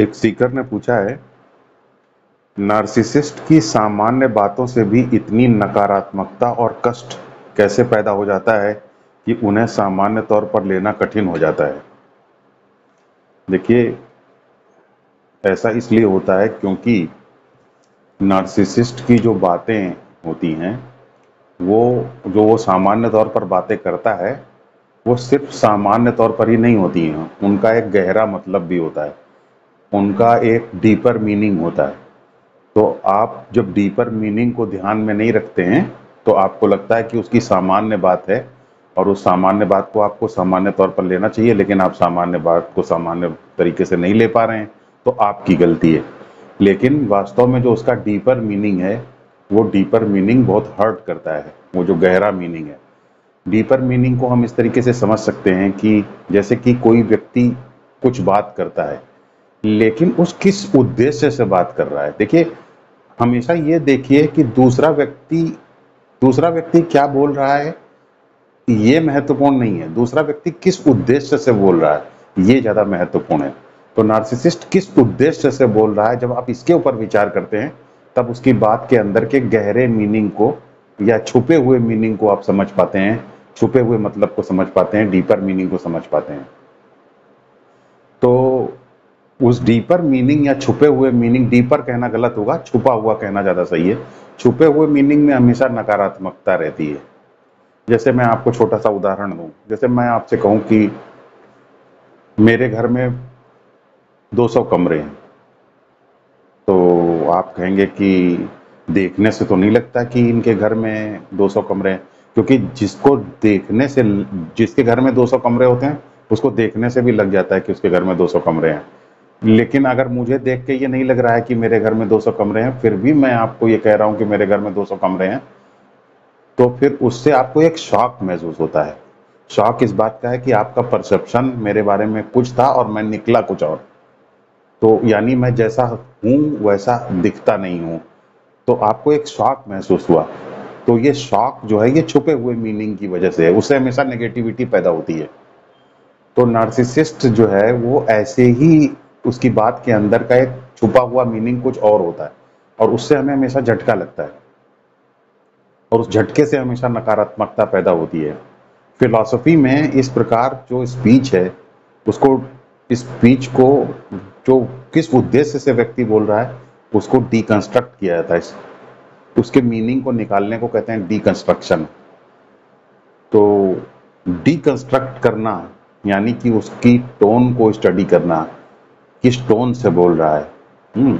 एक सीकर ने पूछा है, नार्सिसिस्ट की सामान्य बातों से भी इतनी नकारात्मकता और कष्ट कैसे पैदा हो जाता है कि उन्हें सामान्य तौर पर लेना कठिन हो जाता है। देखिए, ऐसा इसलिए होता है क्योंकि नार्सिसिस्ट की जो बातें होती हैं, वो सामान्य तौर पर बातें करता है, वो सिर्फ सामान्य तौर पर ही नहीं होती हैं, उनका एक गहरा मतलब भी होता है, उनका एक डीपर मीनिंग होता है। तो आप जब डीपर मीनिंग को ध्यान में नहीं रखते हैं तो आपको लगता है कि उसकी सामान्य बात है और उस सामान्य बात को आपको सामान्य तौर पर लेना चाहिए, लेकिन आप सामान्य बात को सामान्य तरीके से नहीं ले पा रहे हैं तो आपकी गलती है। लेकिन वास्तव में जो उसका डीपर मीनिंग है, वो डीपर मीनिंग बहुत हर्ट करता है। वो जो गहरा मीनिंग है, डीपर मीनिंग को हम इस तरीके से समझ सकते हैं कि जैसे कि कोई व्यक्ति कुछ बात करता है लेकिन उस किस उद्देश्य से बात कर रहा है। देखिए, हमेशा ये देखिए कि दूसरा व्यक्ति क्या बोल रहा है, ये महत्वपूर्ण नहीं है, दूसरा व्यक्ति किस उद्देश्य से बोल रहा है ये ज़्यादा महत्वपूर्ण है। तो नार्सिसिस्ट किस उद्देश्य से बोल रहा है, जब आप इसके ऊपर विचार करते हैं तब उसकी बात के अंदर के गहरे मीनिंग को या छुपे हुए मीनिंग को आप समझ पाते हैं, छुपे हुए मतलब को समझ पाते हैं, डीपर मीनिंग को समझ पाते हैं। तो उस डीपर मीनिंग या छुपे हुए मीनिंग, डीपर कहना गलत होगा, छुपा हुआ कहना ज़्यादा सही है। छुपे हुए मीनिंग में हमेशा नकारात्मकता रहती है। जैसे मैं आपको छोटा सा उदाहरण दूं, जैसे मैं आपसे कहूं कि मेरे घर में 200 कमरे हैं, तो आप कहेंगे कि देखने से तो नहीं लगता कि इनके घर में 200 कमरे हैं, क्योंकि जिसके घर में 200 कमरे होते हैं उसको देखने से भी लग जाता है कि उसके घर में 200 कमरे हैं। लेकिन अगर मुझे देख के ये नहीं लग रहा है कि मेरे घर में 200 कमरे हैं, फिर भी मैं आपको ये कह रहा हूँ कि मेरे घर में 200 कमरे हैं, तो फिर उससे आपको एक शॉक महसूस होता है। शॉक इस बात का है कि आपका परसेप्शन मेरे बारे में कुछ था और मैं निकला कुछ और, तो यानी मैं जैसा हूँ वैसा दिखता नहीं हूँ, तो आपको एक शॉक महसूस हुआ। तो ये शॉक जो है, ये छुपे हुए मीनिंग की वजह से है, उससे हमेशा नेगेटिविटी पैदा होती है। तो नार्सिसिस्ट जो है वो ऐसे ही, उसकी बात के अंदर का एक छुपा हुआ मीनिंग कुछ और होता है और उससे हमें हमेशा झटका लगता है और उस झटके से हमेशा नकारात्मकता पैदा होती है। फिलॉसफी में इस प्रकार जो स्पीच है, उसको, स्पीच को जो किस उद्देश्य से व्यक्ति बोल रहा है उसको डिकंस्ट्रक्ट किया जाता है, उसके मीनिंग को निकालने को कहते हैं डिकंस्ट्रक्शन। तो डिकंस्ट्रक्ट करना यानी कि उसकी टोन को स्टडी करना, किस टोन से बोल रहा है,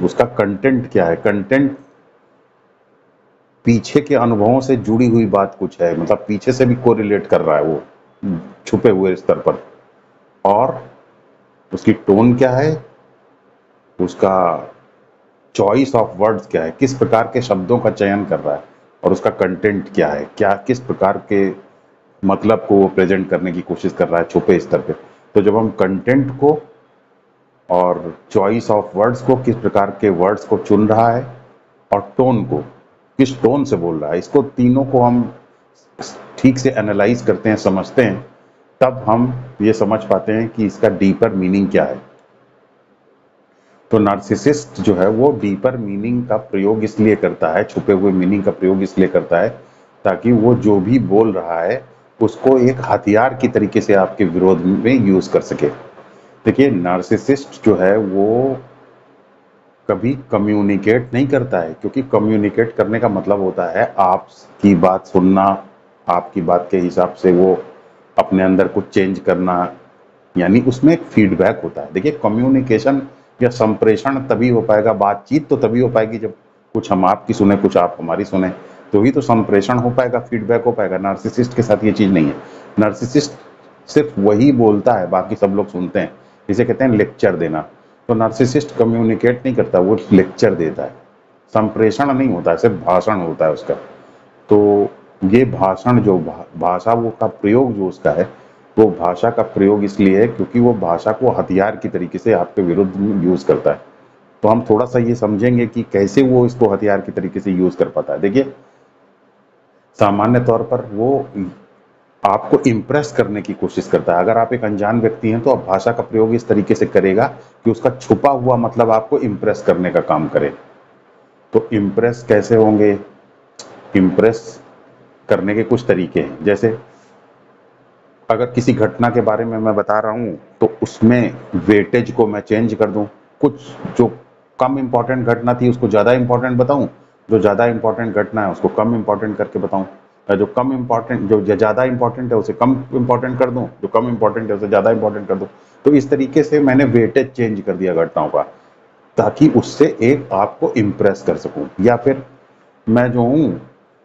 उसका कंटेंट क्या है, कंटेंट पीछे के अनुभवों से जुड़ी हुई बात कुछ है, मतलब पीछे से भी कोरिलेट कर रहा है वो छुपे हुए स्तर पर, और उसकी टोन क्या है, उसका चॉइस ऑफ वर्ड्स क्या है, किस प्रकार के शब्दों का चयन कर रहा है, और उसका कंटेंट क्या है, क्या किस प्रकार के मतलब को वो प्रेजेंट करने की कोशिश कर रहा है छुपे स्तर पे। तो जब हम कंटेंट को और चॉइस ऑफ वर्ड्स को, किस प्रकार के वर्ड्स को चुन रहा है, और टोन को, किस टोन से बोल रहा है, इसको तीनों को हम ठीक से एनालाइज करते हैं, समझते हैं, तब हम ये समझ पाते हैं कि इसका डीपर मीनिंग क्या है। तो नार्सिसिस्ट जो है वो डीपर मीनिंग का प्रयोग इसलिए करता है, छुपे हुए मीनिंग का प्रयोग इसलिए करता है ताकि वो जो भी बोल रहा है उसको एक हथियार की तरीके से आपके विरोध में यूज कर सके। देखिए, नार्सिसिस्ट जो है वो कभी कम्युनिकेट नहीं करता है, क्योंकि कम्युनिकेट करने का मतलब होता है आपकी बात सुनना, आपकी बात के हिसाब से वो अपने अंदर कुछ चेंज करना, यानी उसमें एक फीडबैक होता है। देखिए, कम्युनिकेशन या संप्रेषण तभी हो पाएगा, बातचीत तो तभी हो पाएगी जब कुछ हम आपकी सुने, कुछ आप हमारी सुने, तो ही तो संप्रेषण हो पाएगा, फीडबैक हो पाएगा। नार्सिसिस्ट के साथ ये चीज़ नहीं है, नार्सिसिस्ट सिर्फ वही बोलता है, बाकी सब लोग सुनते हैं, इसे कहते हैं लेक्चर देना। तो नार्सिसिस्ट कम्युनिकेट नहीं करता, वो लेक्चर देता है, संप्रेषण नहीं होता है, सिर्फ भाषण होता है उसका। तो ये भाषण जो भाषा वो का प्रयोग जो उसका है, वो भाषा का प्रयोग इसलिए है क्योंकि वो भाषा को हथियार की तरीके से आपके विरुद्ध यूज़ करता है। तो हम थोड़ा सा ये समझेंगे कि कैसे वो इसको हथियार की तरीके से यूज़ कर पाता है। देखिए, सामान्य तौर पर वो आपको इम्प्रेस करने की कोशिश करता है। अगर आप एक अनजान व्यक्ति हैं तो आप भाषा का प्रयोग इस तरीके से करेगा कि उसका छुपा हुआ मतलब आपको इम्प्रेस करने का काम करे। तो इम्प्रेस कैसे होंगे? इम्प्रेस करने के कुछ तरीके हैं। जैसे अगर किसी घटना के बारे में मैं बता रहा हूँ तो उसमें वेटेज को मैं चेंज कर दूँ, कुछ जो कम इम्पॉर्टेंट घटना थी उसको ज़्यादा इम्पॉर्टेंट बताऊँ, जो ज़्यादा इम्पॉर्टेंट घटना है उसको कम इम्पॉर्टेंट करके बताऊँ, जो कम इम्पॉर्टेंट जो ज़्यादा इम्पॉर्टेंट है उसे कम इम्पॉर्टेंट कर दूँ, जो कम इम्पॉर्टेंट है उसे ज़्यादा इम्पॉर्टेंट कर दूँ। तो इस तरीके से मैंने वेटेज चेंज कर दिया घटनाओं का, ताकि उससे एक आपको इम्प्रेस कर सकूँ। या फिर मैं जो हूँ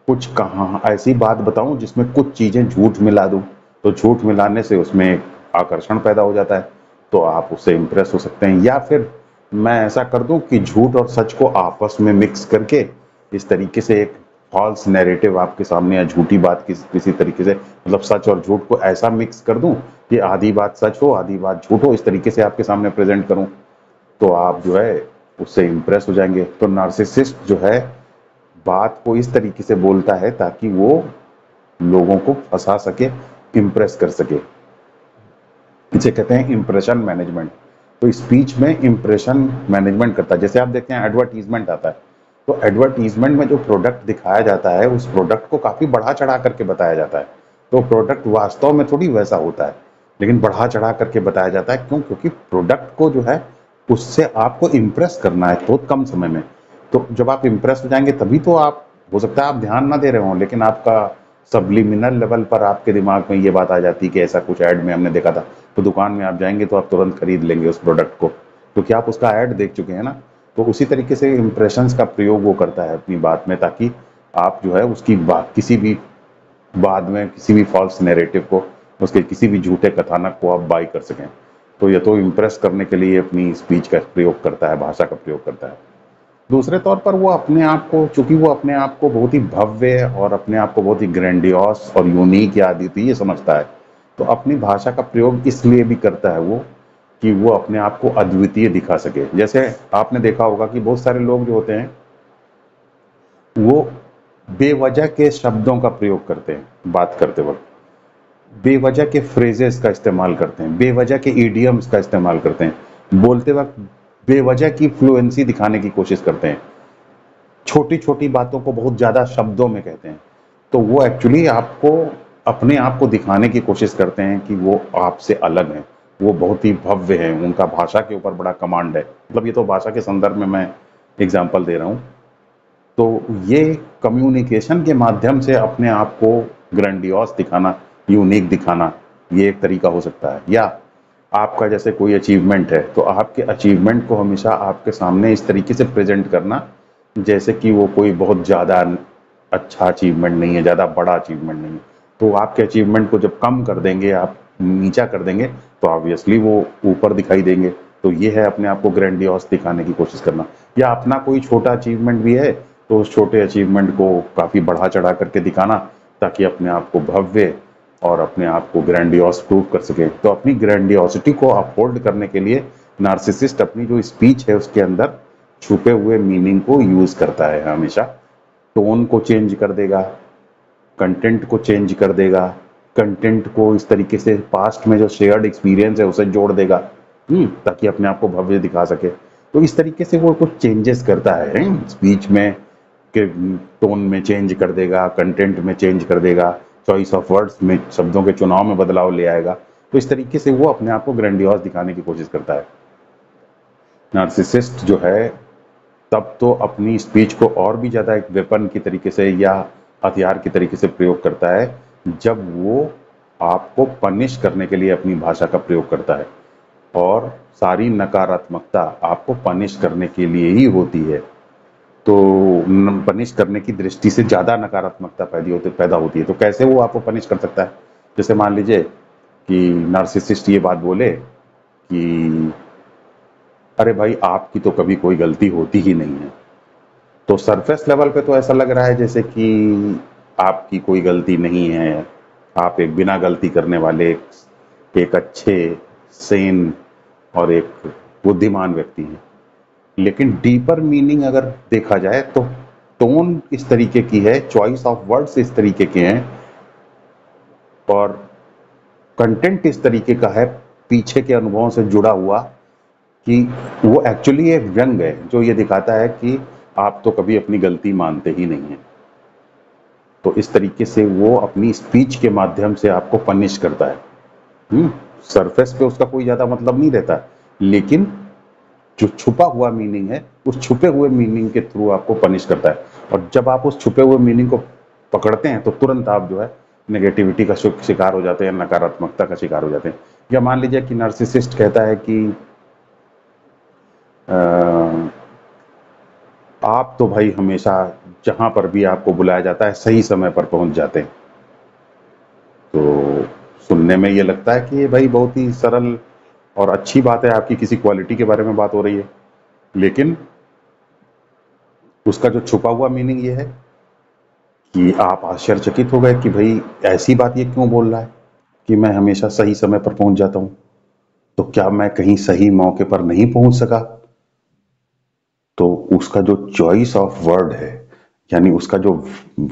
कुछ कहाँ ऐसी बात बताऊँ जिसमें कुछ चीज़ें झूठ मिला दूँ, तो झूठ मिलाने से उसमें एक आकर्षण पैदा हो जाता है, तो आप उससे इम्प्रेस हो सकते हैं। या फिर मैं ऐसा कर दूँ कि झूठ और सच को आपस में मिक्स करके इस तरीके से एक फॉल्स नैरेटिव आपके सामने या झूठी बात किसी तरीके से, मतलब सच और झूठ को ऐसा मिक्स कर दूं कि आधी बात सच हो आधी बात झूठ हो, इस तरीके से आपके सामने प्रेजेंट करूं, तो आप जो है उससे इम्प्रेस हो जाएंगे। तो नार्सिसिस्ट जो है बात को इस तरीके से बोलता है ताकि वो लोगों को फंसा सके, इम्प्रेस कर सके। इसे कहते हैं इम्प्रेशन मैनेजमेंट। तो स्पीच में इम्प्रेशन मैनेजमेंट करता है। जैसे आप देखते हैं एडवर्टीजमेंट आता है, तो एडवर्टीजमेंट में जो प्रोडक्ट दिखाया जाता है उस प्रोडक्ट को काफ़ी बढ़ा चढ़ा करके बताया जाता है। तो प्रोडक्ट वास्तव में थोड़ी वैसा होता है, लेकिन बढ़ा चढ़ा करके बताया जाता है। क्यों? क्योंकि प्रोडक्ट को जो है उससे आपको इम्प्रेस करना है बहुत कम समय में। तो जब आप इम्प्रेस हो जाएंगे तभी तो आप, हो सकता है आप ध्यान ना दे रहे हों, लेकिन आपका सब्लिमिनल लेवल पर आपके दिमाग में ये बात आ जाती है कि ऐसा कुछ ऐड में हमने देखा था, तो दुकान में आप जाएंगे तो आप तुरंत खरीद लेंगे उस प्रोडक्ट को, क्योंकि आप उसका ऐड देख चुके हैं ना। तो उसी तरीके से इम्प्रेशंस का प्रयोग वो करता है अपनी बात में, ताकि आप जो है उसकी बात किसी भी बाद में किसी भी फॉल्स नैरेटिव को, उसके किसी भी झूठे कथानक को आप बाय कर सकें। तो यह तो इम्प्रेस करने के लिए अपनी स्पीच का प्रयोग करता है, भाषा का प्रयोग करता है। दूसरे तौर पर वो अपने आप को, चूँकि वो अपने आप को बहुत ही भव्य और अपने आप को बहुत ही ग्रैंडियोस और यूनिक या अद्वितीय समझता है, तो अपनी भाषा का प्रयोग इसलिए भी करता है वो कि वो अपने आप को अद्वितीय दिखा सके। जैसे आपने देखा होगा कि बहुत सारे लोग जो होते हैं वो बेवजह के शब्दों का प्रयोग करते हैं, बात करते वक्त बेवजह के फ्रेजेस का इस्तेमाल करते हैं, बेवजह के इडियम्स का इस्तेमाल करते हैं, बोलते वक्त बेवजह की फ्लुएंसी दिखाने की कोशिश करते हैं, छोटी छोटी बातों को बहुत ज़्यादा शब्दों में कहते हैं। तो वो एक्चुअली आपको, अपने आप को दिखाने की कोशिश करते हैं कि वो आपसे अलग हैं, वो बहुत ही भव्य है, उनका भाषा के ऊपर बड़ा कमांड है। मतलब ये तो भाषा के संदर्भ में मैं एग्जांपल दे रहा हूँ। तो ये कम्युनिकेशन के माध्यम से अपने आप को ग्रैंडियोस दिखाना, यूनिक दिखाना, ये एक तरीका हो सकता है। या आपका जैसे कोई अचीवमेंट है, तो आपके अचीवमेंट को हमेशा आपके सामने इस तरीके से प्रेजेंट करना जैसे कि वो कोई बहुत ज़्यादा अच्छा अचीवमेंट नहीं है, ज़्यादा बड़ा अचीवमेंट नहीं है। तो आपके अचीवमेंट को जब कम कर देंगे, आप नीचा कर देंगे, तो ऑब्वियसली वो ऊपर दिखाई देंगे। तो ये है अपने आप को ग्रैंडियोस दिखाने की कोशिश करना। या अपना कोई छोटा अचीवमेंट भी है तो उस छोटे अचीवमेंट को काफ़ी बढ़ा चढ़ा करके दिखाना, ताकि अपने आप को भव्य और अपने आप को ग्रैंडियोस प्रूव कर सके। तो अपनी ग्रैंडियोसिटी को अपहोल्ड करने के लिए नार्सिसिस्ट अपनी जो स्पीच है उसके अंदर छुपे हुए मीनिंग को यूज़ करता है हमेशा। टोन को चेंज कर देगा, कंटेंट को चेंज कर देगा, कंटेंट को इस तरीके से पास्ट में जो शेयर्ड एक्सपीरियंस है उसे जोड़ देगा, ताकि अपने आप को भव्य दिखा सके। तो इस तरीके से वो कुछ चेंजेस करता है स्पीच में, के टोन में चेंज कर देगा, कंटेंट में चेंज कर देगा, चॉइस ऑफ वर्ड्स में, शब्दों के चुनाव में बदलाव ले आएगा। तो इस तरीके से वो अपने आप को ग्रैंडियोस दिखाने की कोशिश करता है नार्सिसिस्ट जो है। तब तो अपनी स्पीच को और भी ज़्यादा एक वेपन की तरीके से या हथियार की तरीके से प्रयोग करता है, जब वो आपको पनिश करने के लिए अपनी भाषा का प्रयोग करता है। और सारी नकारात्मकता आपको पनिश करने के लिए ही होती है। तो पनिश करने की दृष्टि से ज़्यादा नकारात्मकता पैदा होती है। तो कैसे वो आपको पनिश कर सकता है? जैसे मान लीजिए कि नार्सिसिस्ट ये बात बोले कि अरे भाई आपकी तो कभी कोई गलती होती ही नहीं है, तो सरफेस लेवल पे तो ऐसा लग रहा है जैसे कि आपकी कोई गलती नहीं है, आप एक बिना गलती करने वाले, एक अच्छे सेन और एक बुद्धिमान व्यक्ति हैं। लेकिन डीपर मीनिंग अगर देखा जाए तो टोन इस तरीके की है, चॉइस ऑफ वर्ड्स इस तरीके के हैं, और कंटेंट इस तरीके का है पीछे के अनुभवों से जुड़ा हुआ कि वो एक्चुअली एक व्यंग है जो ये दिखाता है कि आप तो कभी अपनी गलती मानते ही नहीं हैं। तो इस तरीके से वो अपनी स्पीच के माध्यम से आपको पनिश करता है। सरफेस पे उसका कोई ज़्यादा मतलब नहीं रहता, लेकिन जो छुपा हुआ मीनिंग है उस छुपे हुए मीनिंग के थ्रू आपको पनिश करता है। और जब आप उस छुपे हुए मीनिंग को पकड़ते हैं तो तुरंत आप जो है नेगेटिविटी का शिकार हो जाते हैं, नकारात्मकता का शिकार हो जाते हैं। या मान लीजिए कि नार्सिसिस्ट कहता है कि आप तो भाई हमेशा जहां पर भी आपको बुलाया जाता है सही समय पर पहुंच जाते हैं। तो सुनने में ये लगता है कि ये भाई बहुत ही सरल और अच्छी बात है, आपकी किसी क्वालिटी के बारे में बात हो रही है, लेकिन उसका जो छुपा हुआ मीनिंग ये है कि आप आश्चर्यचकित हो गए कि भाई ऐसी बात ये क्यों बोल रहा है कि मैं हमेशा सही समय पर पहुंच जाता हूं, तो क्या मैं कहीं सही मौके पर नहीं पहुंच सका। तो उसका जो चॉइस ऑफ वर्ड है, यानी उसका जो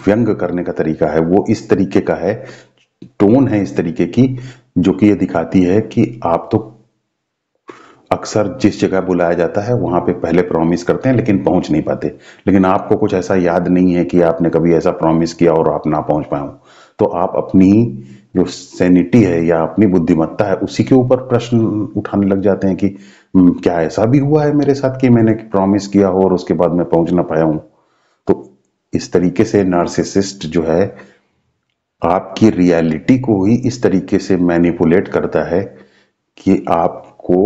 व्यंग करने का तरीका है वो इस तरीके का है, टोन है इस तरीके की जो कि ये दिखाती है कि आप तो अक्सर जिस जगह बुलाया जाता है वहां पे पहले प्रॉमिस करते हैं लेकिन पहुंच नहीं पाते, लेकिन आपको कुछ ऐसा याद नहीं है कि आपने कभी ऐसा प्रॉमिस किया और आप ना पहुंच पाए हो। तो आप अपनी जो सैनिटी है या अपनी बुद्धिमत्ता है उसी के ऊपर प्रश्न उठाने लग जाते हैं कि क्या ऐसा भी हुआ है मेरे साथ कि मैंने प्रॉमिस किया हो और उसके बाद मैं पहुंच ना पाया हूं। तो इस तरीके से नार्सिसिस्ट जो है आपकी रियलिटी को ही इस तरीके से मैनिपुलेट करता है कि आपको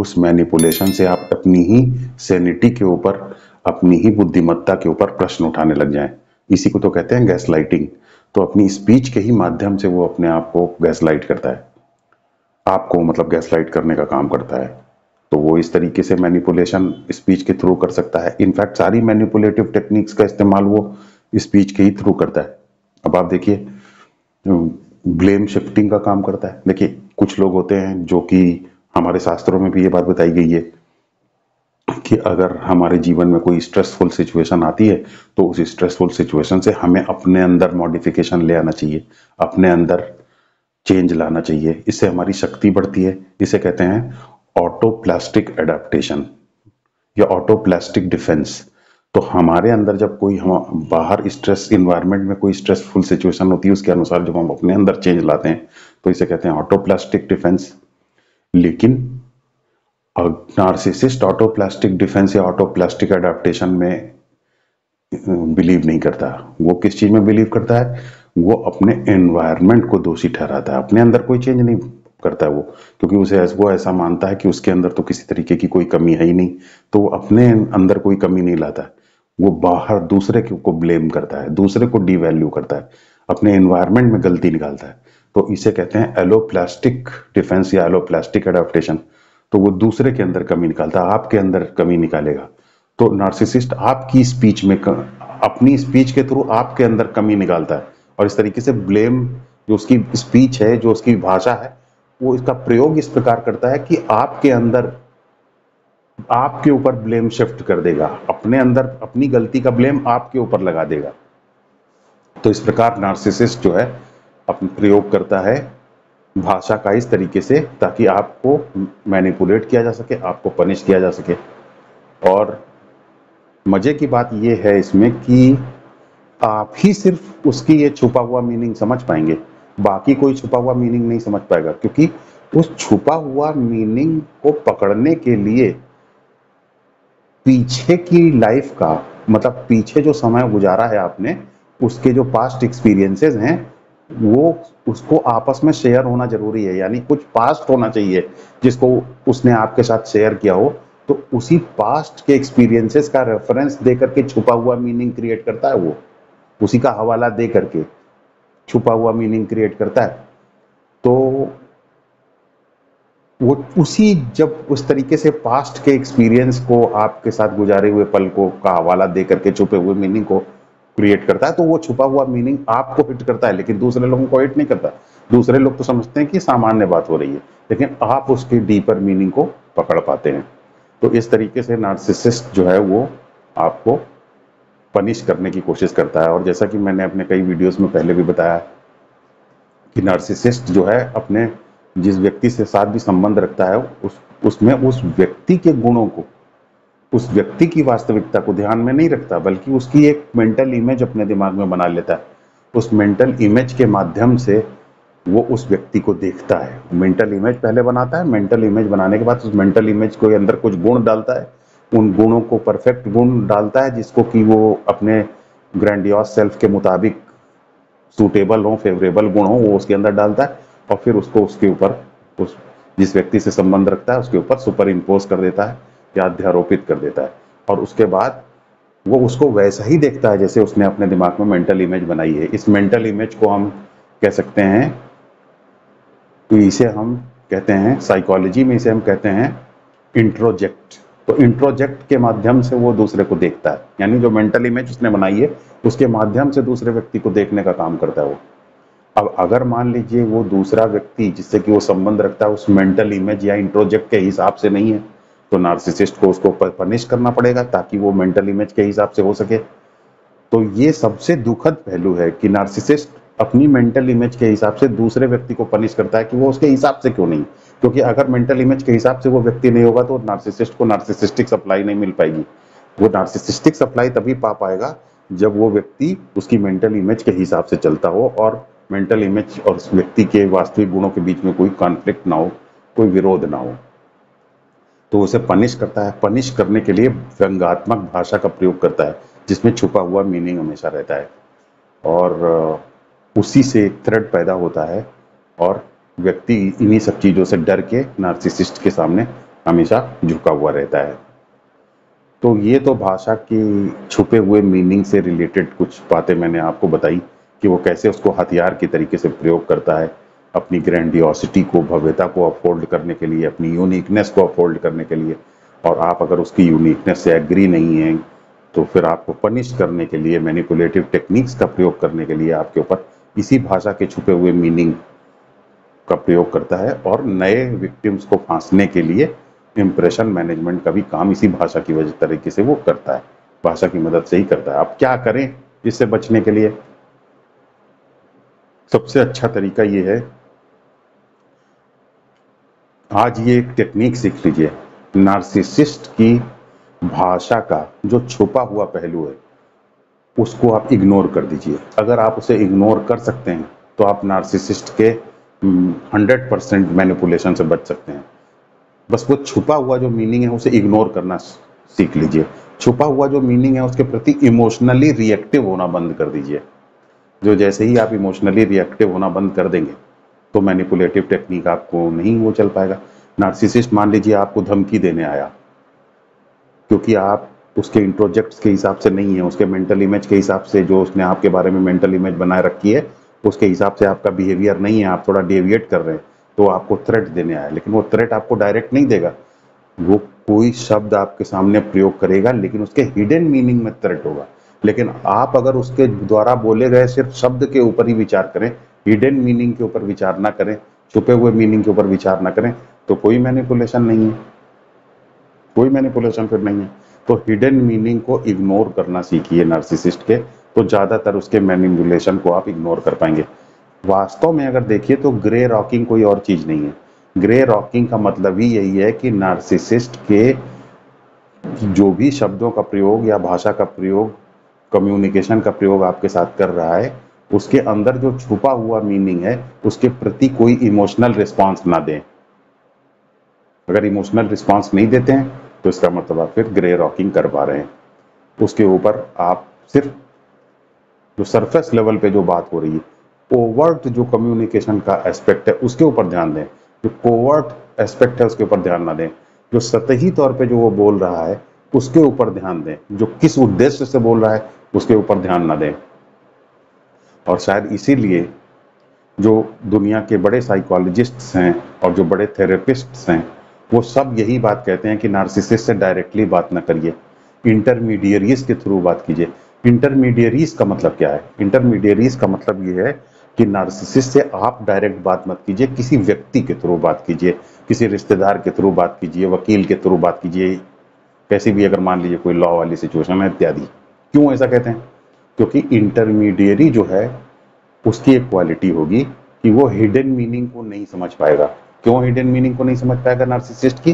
उस मैनिपुलेशन से आप अपनी ही सैनिटी के ऊपर, अपनी ही बुद्धिमत्ता के ऊपर प्रश्न उठाने लग जाएं। इसी को तो कहते हैं गैसलाइटिंग। तो अपनी स्पीच के ही माध्यम से वो अपने आप को गैसलाइट करता है, आपको मतलब गैसलाइट करने का काम करता है। तो वो इस तरीके से मैनिपुलेशन स्पीच के थ्रू कर सकता है। इनफैक्ट सारी मैनिपुलेटिव टेक्निक्स का इस्तेमाल वो स्पीच के ही थ्रू करता है। अब आप देखिए ब्लेम शिफ्टिंग का काम करता है। देखिए कुछ लोग होते हैं जो कि हमारे शास्त्रों में भी ये बात बताई गई है कि अगर हमारे जीवन में कोई स्ट्रेसफुल सिचुएशन आती है तो उस स्ट्रेसफुल सिचुएशन से हमें अपने अंदर मॉडिफिकेशन ले आना चाहिए, अपने अंदर चेंज लाना चाहिए, इससे हमारी शक्ति बढ़ती है। इसे कहते हैं ऑटोप्लास्टिक एडाप्टेशन या ऑटोप्लास्टिक डिफेंस। तो हमारे अंदर जब कोई हम बाहर स्ट्रेस इन्वायरमेंट में कोई स्ट्रेसफुल सिचुएशन होती है उसके अनुसार जब हम अपने अंदर चेंज लाते हैं तो इसे कहते हैं ऑटोप्लास्टिक डिफेंस। लेकिन नार्सिसिस्ट ऑटोप्लास्टिक डिफेंस या ऑटोप्लास्टिक एडाप्टेशन में बिलीव नहीं करता। वो किस चीज में बिलीव करता है? वो अपने एनवायरनमेंट को दोषी ठहराता है, अपने अंदर कोई चेंज नहीं करता है वो, क्योंकि उसे वो ऐसा मानता है कि उसके अंदर तो किसी तरीके की कोई कमी है ही नहीं। तो वो अपने अंदर कोई कमी नहीं लाता, वो बाहर दूसरे को ब्लेम करता है, दूसरे को डिवैल्यू करता है, अपने एनवायरनमेंट में गलती निकालता है। तो इसे कहते हैं एलोप्लास्टिक डिफेंस या एलोप्लास्टिक एडाप्टेशन। तो वो दूसरे के अंदर कमी निकालता है, आपके अंदर कमी निकालेगा। तो नार्सिसिस्ट आपकी स्पीच में अपनी स्पीच के थ्रू आपके अंदर कमी निकालता है और इस तरीके से ब्लेम जो उसकी स्पीच है, जो उसकी भाषा है, वो इसका प्रयोग इस प्रकार करता है कि आपके अंदर, आपके ऊपर ब्लेम शिफ्ट कर देगा, अपने अंदर अपनी गलती का ब्लेम आपके ऊपर लगा देगा। तो इस प्रकार नार्सिसिस्ट जो है अपना प्रयोग करता है भाषा का इस तरीके से ताकि आपको मैनिपुलेट किया जा सके, आपको पनिश किया जा सके। और मजे की बात यह है इसमें कि आप ही सिर्फ उसकी ये छुपा हुआ मीनिंग समझ पाएंगे, बाकी कोई छुपा हुआ मीनिंग नहीं समझ पाएगा, क्योंकि उस छुपा हुआ मीनिंग को पकड़ने के लिए पीछे की लाइफ का, मतलब पीछे जो समय गुजारा है आपने, उसके जो पास्ट एक्सपीरियंसेस हैं वो उसको आपस में शेयर होना जरूरी है। यानी कुछ पास्ट होना चाहिए जिसको उसने आपके साथ शेयर किया हो, तो उसी पास्ट के एक्सपीरियंसेस का रेफरेंस दे करके छुपा हुआ मीनिंग क्रिएट करता है, वो उसी का हवाला दे करके छुपा हुआ मीनिंग क्रिएट करता है। तो वो उसी, जब उस तरीके से पास्ट के एक्सपीरियंस को, आपके साथ गुजारे हुए पल को का हवाला दे करके छुपे हुए मीनिंग को क्रिएट करता है, तो वो छुपा हुआ मीनिंग आपको हिट करता है लेकिन दूसरे लोगों को हिट नहीं करता। दूसरे लोग तो समझते हैं कि सामान्य बात हो रही है, लेकिन आप उसके डीपर मीनिंग को पकड़ पाते हैं। तो इस तरीके से नार्सिसिस्ट जो है वो आपको पनिश करने की कोशिश करता है। और जैसा कि मैंने अपने कई वीडियोस में पहले भी बताया कि नार्सिसिस्ट जो है अपने जिस व्यक्ति से साथ भी संबंध रखता है उसमें उस व्यक्ति के गुणों को, उस व्यक्ति की वास्तविकता को ध्यान में नहीं रखता, बल्कि उसकी एक मेंटल इमेज अपने दिमाग में बना लेता है। उस मेंटल इमेज के माध्यम से वो उस व्यक्ति को देखता है। मेंटल इमेज पहले बनाता है, मेंटल इमेज बनाने के बाद उस मेंटल इमेज के अंदर कुछ गुण डालता है, उन गुणों को परफेक्ट गुण डालता है जिसको कि वो अपने ग्रैंडियोस सेल्फ के मुताबिक सूटेबल हों, फेवरेबल गुण हों, वो उसके अंदर डालता है और फिर उसको उसके ऊपर उस जिस व्यक्ति से संबंध रखता है उसके ऊपर सुपर इम्पोज कर देता है या अध्यारोपित कर देता है। और उसके बाद वो उसको वैसा ही देखता है जैसे उसने अपने दिमाग में मेंटल इमेज बनाई है। इस मेंटल इमेज को हम कह सकते हैं तो इसे हम कहते हैं साइकोलॉजी में, इसे हम कहते हैं इंट्रोजेक्ट। तो इंट्रोजेक्ट के माध्यम से वो दूसरे को देखता है, यानी जो मेंटल इमेज उसने बनाई है उसके माध्यम से दूसरे व्यक्ति को देखने का काम करता है वो। अब अगर मान लीजिए वो दूसरा व्यक्ति जिससे कि वो संबंध रखता है उस मेंटल इमेज या इंट्रोजेक्ट के हिसाब से नहीं है तो नार्सिसिस्ट को उसको पनिश करना पड़ेगा ताकि वो मेंटल इमेज के हिसाब से हो सके। तो ये सबसे दुखद पहलू है कि नार्सिसिस्ट अपनी मेंटल इमेज के हिसाब से दूसरे व्यक्ति को पनिश करता है कि वो उसके हिसाब से क्यों नहीं, क्योंकि अगर मेंटल इमेज के हिसाब से वो व्यक्ति नहीं होगा तो नार्सिसिस्ट को नार्सिसिस्टिक सप्लाई नहीं मिल पाएगी। वो नार्सिसिस्टिक सप्लाई तभी पा पाएगा जब वो व्यक्ति उसकी मेंटल इमेज के हिसाब से चलता हो और मेंटल इमेज और उस व्यक्ति के वास्तविक गुणों के बीच में कोई कॉन्फ्लिक्ट ना हो, कोई विरोध ना हो। तो उसे पनिश करता है। पनिश करने के लिए व्यंग्यात्मक भाषा का प्रयोग करता है जिसमें छुपा हुआ मीनिंग हमेशा रहता है और उसी से एक थ्रेड पैदा होता है और व्यक्ति इन्हीं सब चीज़ों से डर के नार्सिसिस्ट के सामने हमेशा झुका हुआ रहता है। तो ये तो भाषा की छुपे हुए मीनिंग से रिलेटेड कुछ बातें मैंने आपको बताई कि वो कैसे उसको हथियार के तरीके से प्रयोग करता है अपनी ग्रैंडियोसिटी को, भव्यता को अफोल्ड करने के लिए, अपनी यूनिकनेस को अफोल्ड करने के लिए। और आप अगर उसकी यूनिकनेस से एग्री नहीं हैं तो फिर आपको पनिश करने के लिए मैनिपुलेटिव टेक्निक्स का प्रयोग करने के लिए आपके ऊपर इसी भाषा के छुपे हुए मीनिंग का प्रयोग करता है। और नए विक्टिम्स को फांसने के लिए इम्प्रेशन मैनेजमेंट का भी काम इसी भाषा की वजह तरीके से वो करता है, भाषा की मदद से ही करता है। आप क्या करें इससे बचने के लिए? सबसे अच्छा तरीका ये है, आज ये एक टेक्निक सीख लीजिए, नार्सिसिस्ट की भाषा का जो छुपा हुआ पहलू है उसको आप इग्नोर कर दीजिए। अगर आप उसे इग्नोर कर सकते हैं तो आप नार्सिसिस्ट के 100% मैनिपुलेशन से बच सकते हैं। बस वो छुपा हुआ जो मीनिंग है उसे इग्नोर करना सीख लीजिए। छुपा हुआ जो मीनिंग है उसके प्रति इमोशनली रिएक्टिव होना बंद कर दीजिए। जो जैसे ही आप इमोशनली रिएक्टिव होना बंद कर देंगे तो मैनिपुलेटिव टेक्निक आपको नहीं वो चल पाएगा। नार्सिसिस्ट मान लीजिए आपको धमकी देने आया, क्योंकि आप उसके इंट्रोजेक्ट्स के हिसाब से नहीं है, उसके मेंटल इमेज के हिसाब से जो उसने आपके बारे में मेंटल इमेज बनाए रखी है उसके हिसाब से आपका बिहेवियर नहीं है, आप थोड़ा डेविएट कर रहे हैं, तो आपको थ्रेट देने आया। लेकिन वो थ्रेट आपको डायरेक्ट नहीं देगा, वो कोई शब्द आपके सामने प्रयोग करेगा लेकिन उसके हिडन मीनिंग में थ्रेट होगा। लेकिन आप अगर उसके द्वारा बोले गए सिर्फ शब्द के ऊपर ही विचार करें, हिडन मीनिंग के ऊपर विचार ना करें, छुपे हुए मीनिंग के ऊपर विचार ना करें, तो कोई मैनिपुलेशन नहीं है, कोई मैनिपुलेशन फिर नहीं है। तो हिडन मीनिंग को इग्नोर करना सीखिए नार्सिसिस्ट के, तो ज़्यादातर उसके मैनिपुलेशन को आप इग्नोर कर पाएंगे। वास्तव में अगर देखिए तो ग्रे रॉकिंग कोई और चीज़ नहीं है। ग्रे रॉकिंग का मतलब ही यही है कि नार्सिसिस्ट के जो भी शब्दों का प्रयोग या भाषा का प्रयोग, कम्युनिकेशन का प्रयोग आपके साथ कर रहा है, उसके अंदर जो छुपा हुआ मीनिंग है उसके प्रति कोई इमोशनल रिस्पांस ना दें। अगर इमोशनल रिस्पांस नहीं देते हैं तो इसका मतलब आप फिर ग्रे रॉकिंग कर पा रहे हैं। उसके ऊपर आप सिर्फ जो सरफेस लेवल पे जो बात हो रही है, ओवर्ट जो कम्युनिकेशन का एस्पेक्ट है उसके ऊपर ध्यान दें, जो कोवर्ट एस्पेक्ट है उसके ऊपर ध्यान ना दें, जो सतही तौर पर जो वो बोल रहा है उसके ऊपर ध्यान दें, जो किस उद्देश्य से बोल रहा है उसके ऊपर ध्यान ना दें। और शायद इसीलिए जो दुनिया के बड़े साइकोलॉजिस्ट्स हैं और जो बड़े थेरेपिस्ट्स हैं वो सब यही बात कहते हैं कि नार्सिसिस्ट से डायरेक्टली बात ना करिए, इंटरमीडियरीज के थ्रू बात कीजिए। इंटरमीडियरीज का मतलब क्या है? इंटरमीडियरीज का मतलब ये है कि नार्सिसिस्ट से आप डायरेक्ट बात मत कीजिए, किसी व्यक्ति के थ्रू बात कीजिए, किसी रिश्तेदार के थ्रू बात कीजिए, वकील के थ्रू बात कीजिए, कैसे भी अगर मान लीजिए कोई लॉ वाली सिचुएशन है इत्यादि। क्यों ऐसा कहते हैं? क्योंकि इंटरमीडियरी जो है उसकी एक क्वालिटी होगी कि वो हिडन मीनिंग को नहीं समझ पाएगा। क्यों हिडन मीनिंग को नहीं समझ पाएगा नार्सिसिस्ट की?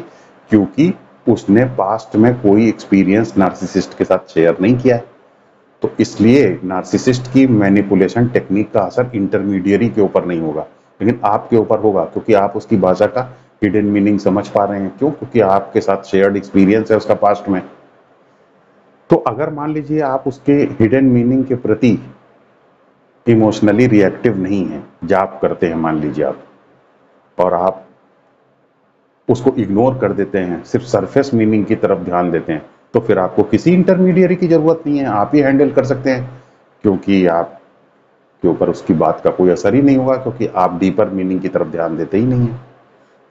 क्योंकि उसने पास्ट में कोई एक्सपीरियंस नार्सिसिस्ट के साथ शेयर नहीं किया है। तो इसलिए नार्सिसिस्ट की मैनिपुलेशन टेक्निक का असर इंटरमीडियरी के ऊपर नहीं होगा, लेकिन आपके ऊपर होगा, क्योंकि आप उसकी भाषा का हिडन मीनिंग समझ पा रहे हैं। क्यों? क्योंकि आपके साथ शेयर्ड एक्सपीरियंस है उसका पास्ट में। तो अगर मान लीजिए आप उसके हिडन मीनिंग के प्रति इमोशनली रिएक्टिव नहीं है, जाप करते हैं मान लीजिए आप, और आप उसको इग्नोर कर देते हैं, सिर्फ सरफेस मीनिंग की तरफ ध्यान देते हैं, तो फिर आपको किसी इंटरमीडियरी की जरूरत नहीं है, आप ही हैंडल कर सकते हैं, क्योंकि आप के ऊपर उसकी बात का कोई असर ही नहीं होगा, क्योंकि आप डीपर मीनिंग की तरफ ध्यान देते ही नहीं हैं।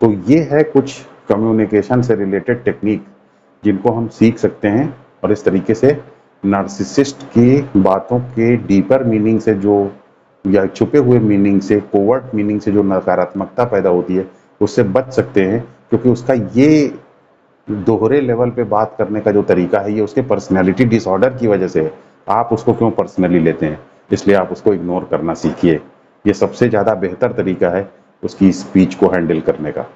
तो ये है कुछ कम्युनिकेशन से रिलेटेड टेक्निक जिनको हम सीख सकते हैं, और इस तरीके से नार्सिसिस्ट की बातों के डीपर मीनिंग से जो या छुपे हुए मीनिंग से, कोवर्ट मीनिंग से जो नकारात्मकता पैदा होती है उससे बच सकते हैं, क्योंकि उसका ये दोहरे लेवल पे बात करने का जो तरीका है ये उसके पर्सनैलिटी डिसऑर्डर की वजह से है। आप उसको क्यों पर्सनली लेते हैं, इसलिए आप उसको इग्नोर करना सीखिए। ये सबसे ज़्यादा बेहतर तरीका है उसकी स्पीच को हैंडल करने का।